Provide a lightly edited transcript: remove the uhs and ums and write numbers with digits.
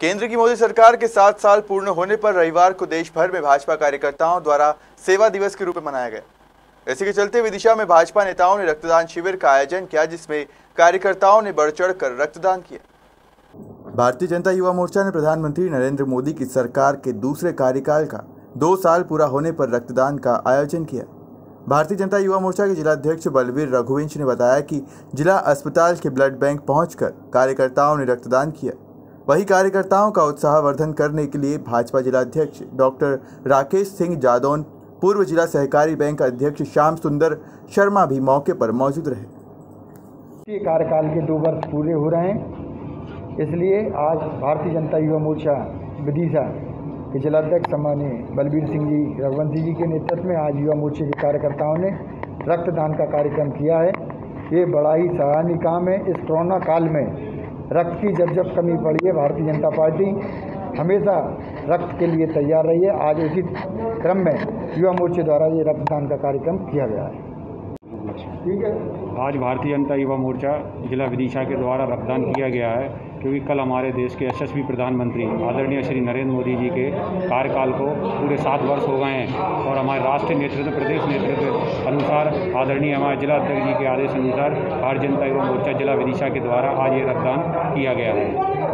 केंद्र की मोदी सरकार के 7 साल पूर्ण होने पर रविवार को देश भर में भाजपा कार्यकर्ताओं द्वारा सेवा दिवस के रूप में मनाया गया। इसी के चलते विदिशा में भाजपा नेताओं ने रक्तदान शिविर का आयोजन किया, जिसमें कार्यकर्ताओं ने बढ़ चढ़ कर रक्तदान किया। भारतीय जनता युवा मोर्चा ने प्रधानमंत्री नरेंद्र मोदी की सरकार के दूसरे कार्यकाल का 2 साल पूरा होने पर रक्तदान का आयोजन किया। भारतीय जनता युवा मोर्चा के जिलाध्यक्ष बलवीर रघुवेंश ने बताया कि जिला अस्पताल के ब्लड बैंक पहुंचकर कार्यकर्ताओं ने रक्तदान किया। वहीं कार्यकर्ताओं का उत्साहवर्धन करने के लिए भाजपा जिलाध्यक्ष डॉक्टर राकेश सिंह जादौन, पूर्व जिला सहकारी बैंक अध्यक्ष श्याम सुंदर शर्मा भी मौके पर मौजूद रहे। कार्यकाल के 2 वर्ष पूरे हो रहे हैं, इसलिए आज भारतीय जनता युवा मोर्चा विदिशा के जिलाध्यक्ष सम्मानीय बलबीर सिंह रघुवंशी जी के नेतृत्व में आज युवा मोर्चे के कार्यकर्ताओं ने रक्तदान का कार्यक्रम किया है। ये बड़ा ही सराहनीय काम है। इस कोरोना काल में रक्त की जब जब कमी पड़ी है, भारतीय जनता पार्टी हमेशा रक्त के लिए तैयार रही है। आज उसी क्रम में युवा मोर्चे द्वारा ये रक्तदान का कार्यक्रम किया गया है। ठीक है, आज भारतीय जनता युवा मोर्चा जिला विदिशा के द्वारा रक्तदान किया गया है, क्योंकि कल हमारे देश के यशस्वी प्रधानमंत्री आदरणीय श्री नरेंद्र मोदी जी के कार्यकाल को पूरे 7 वर्ष हो गए हैं और हमारे राष्ट्रीय नेतृत्व प्रदेश नेतृत्व अनुसार आदरणीय हमारे जिला अध्यक्ष जी के आदेश अनुसार भारतीय जनता युवा मोर्चा जिला विदिशा के द्वारा आज ये रक्तदान किया गया है।